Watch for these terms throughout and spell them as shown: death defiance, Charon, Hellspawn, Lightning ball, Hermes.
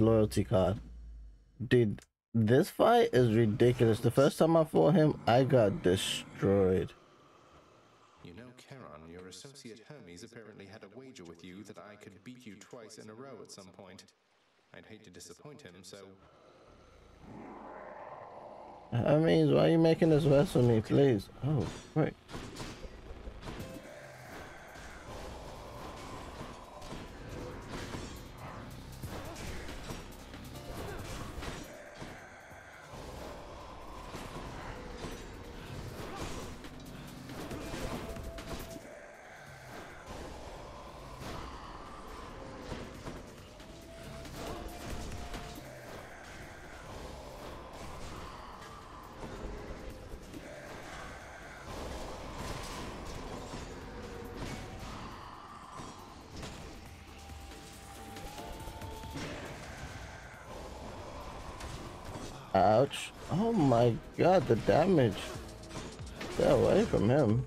loyalty card. Dude, this fight is ridiculous. The first time I fought him, I got destroyed. You know, Charon, your associate Hermes apparently had a wager with you that I could beat you twice in a row at some point. I'd hate to disappoint him, so... Hermes, why are you making this mess with me, please? Oh, wait. Ouch. Oh my god, the damage. Get away from him.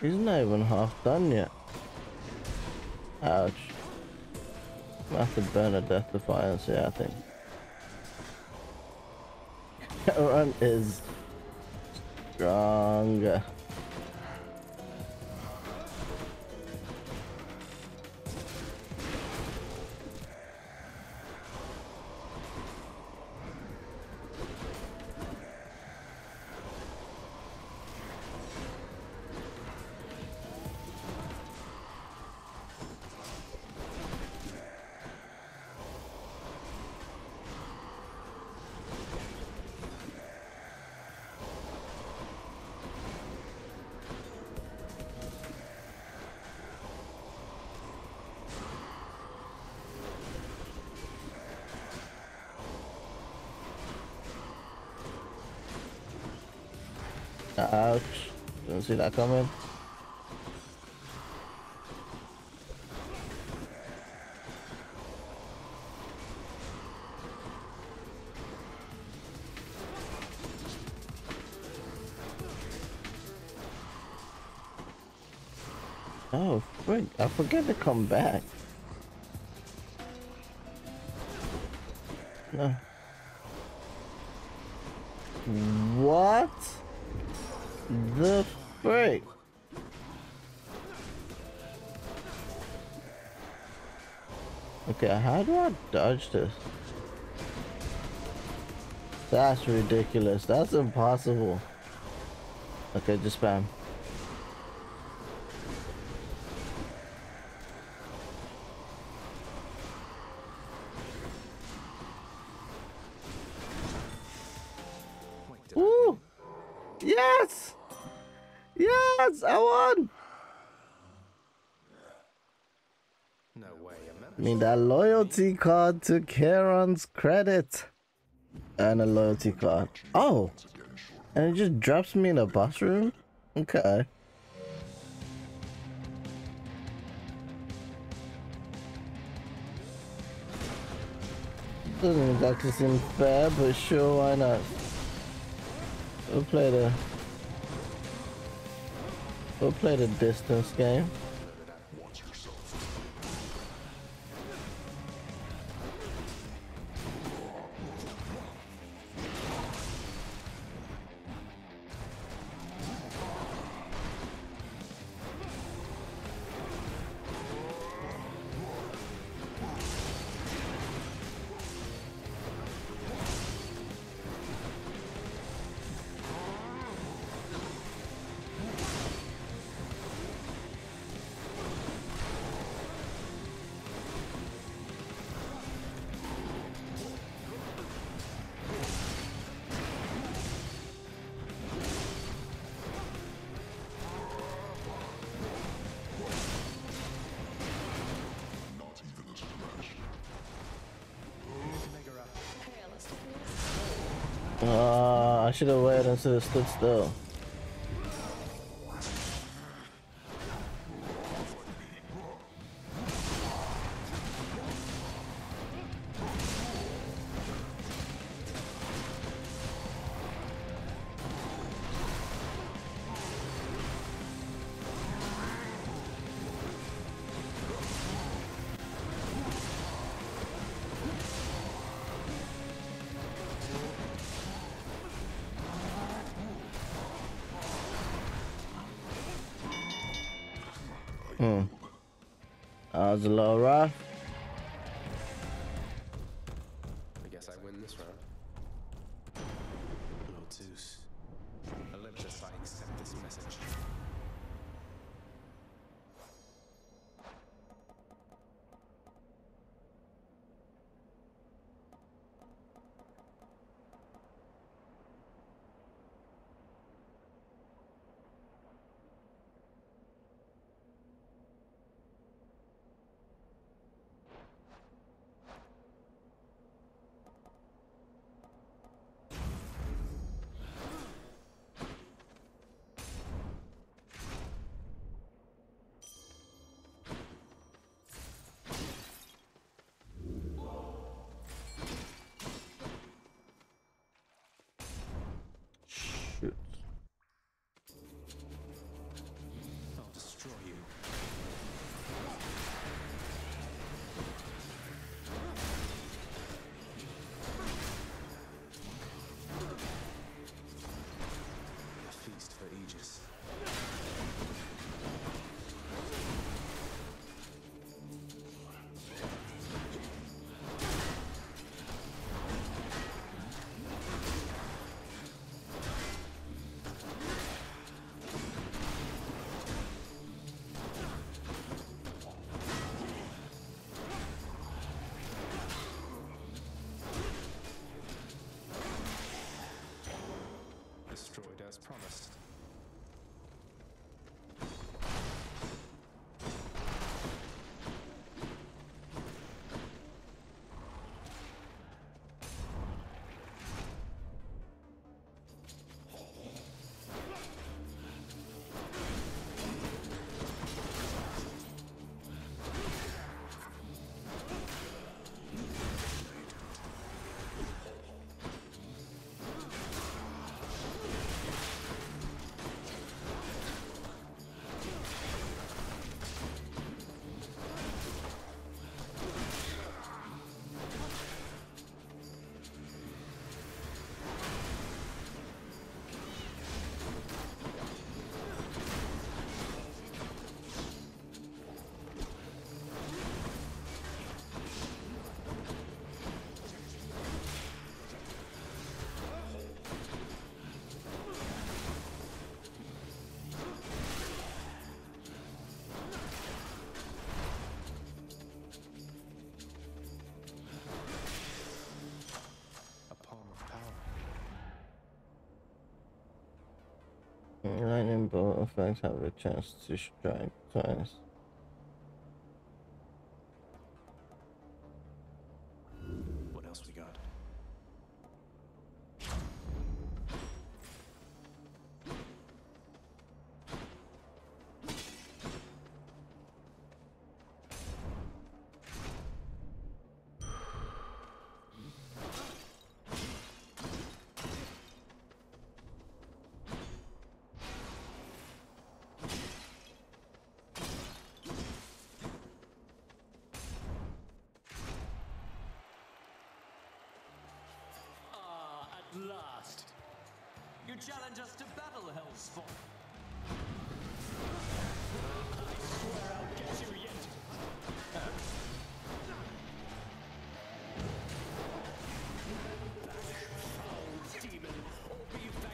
He's not even half done yet. Ouch. I have to burn a death defiance here, I think. Charon is stronger. Ouch. Didn't see that coming. Oh, frick. I forget to come back. No. What? The freak. Okay, how do I dodge this? That's ridiculous. That's impossible. Okay, just spam. Ooh! Yes! Yes, I won! No way, I mean, that loyalty card to Charon's credit. And a loyalty card. Oh! And it just drops me in a bathroom? Okay. Doesn't exactly seem fair, but sure, why not? We'll play the distance game. I should have waited until it stood still. That was a little rough. I guess I win this round. Lotus, electrifying, sent this message. As promised. Lightning ball effects have a chance to strike twice. What else we got? Last, you challenge us to battle, Hellspawn. I swear I'll get you yet. Back, demon, or be back,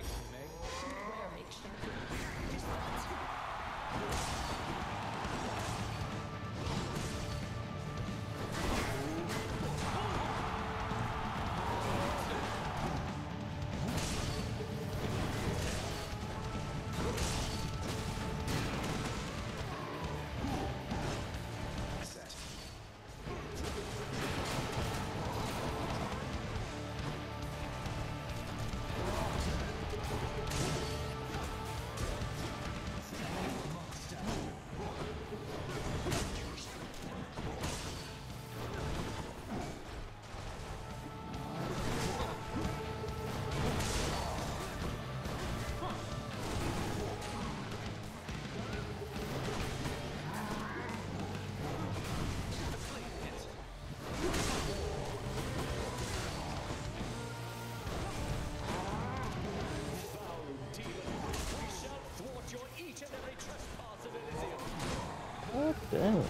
Damn.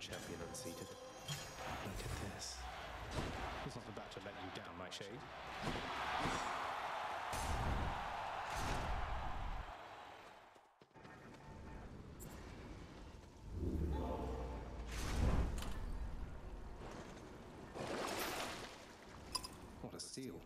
Champion unseated. Look at this. He's not about to let you down, my shade. What a steal.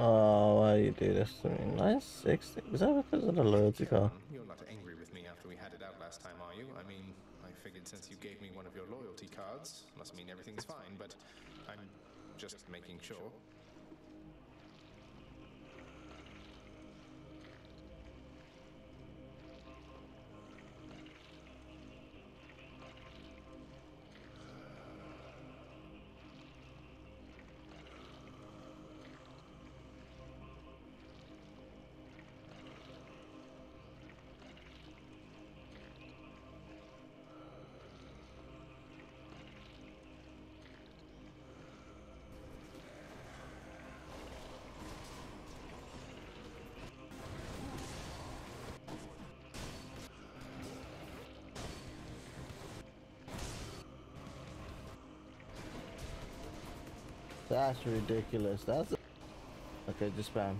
Oh, why do you do this to me? -60? Is that because of the loyalty card? You're not angry with me after we had it out last time, are you? I mean, I figured since you gave me one of your loyalty cards, must mean everything's fine, but I'm just making sure. That's ridiculous. That's okay, just spam.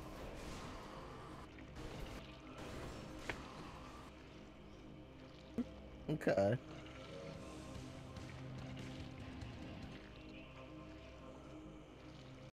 Okay.